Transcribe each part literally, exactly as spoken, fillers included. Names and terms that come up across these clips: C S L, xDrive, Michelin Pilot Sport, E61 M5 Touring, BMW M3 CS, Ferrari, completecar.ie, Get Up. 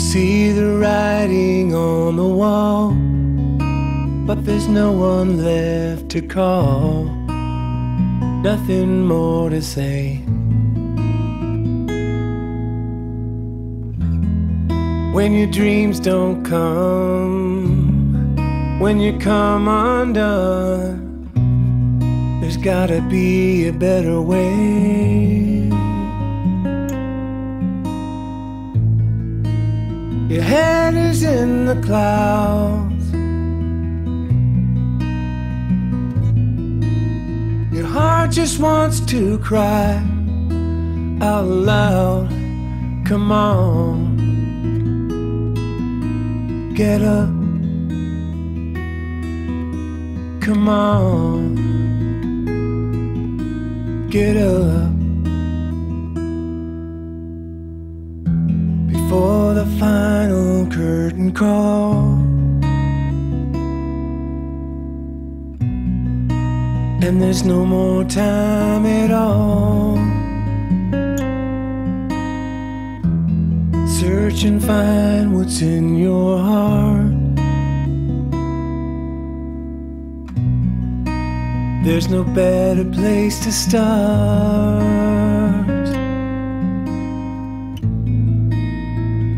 see the writing on the wall, but there's no one left to call. Nothing more to say. When your dreams don't come, when you come undone, there's gotta be a better way. Your head is in the clouds, your heart just wants to cry out loud. Come on, get up. Come on, get up. Before the final curtain call, and there's no more time at all. Search and find what's in your heart. There's no better place to start.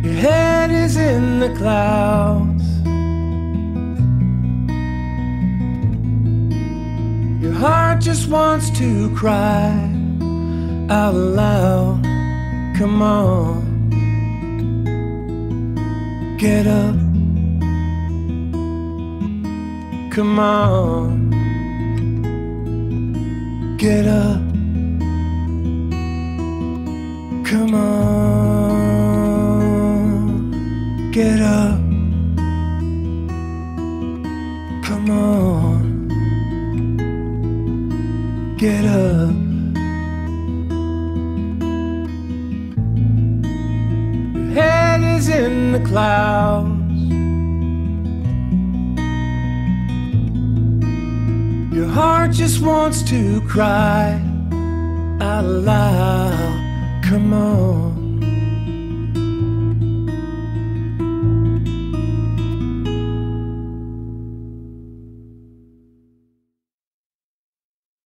Your head is in the clouds, your heart just wants to cry out loud. Come on, get up. Come on, get up. Come on, get up. Come on, get up. Your head is in the clouds, your heart just wants to cry out loud. Come on.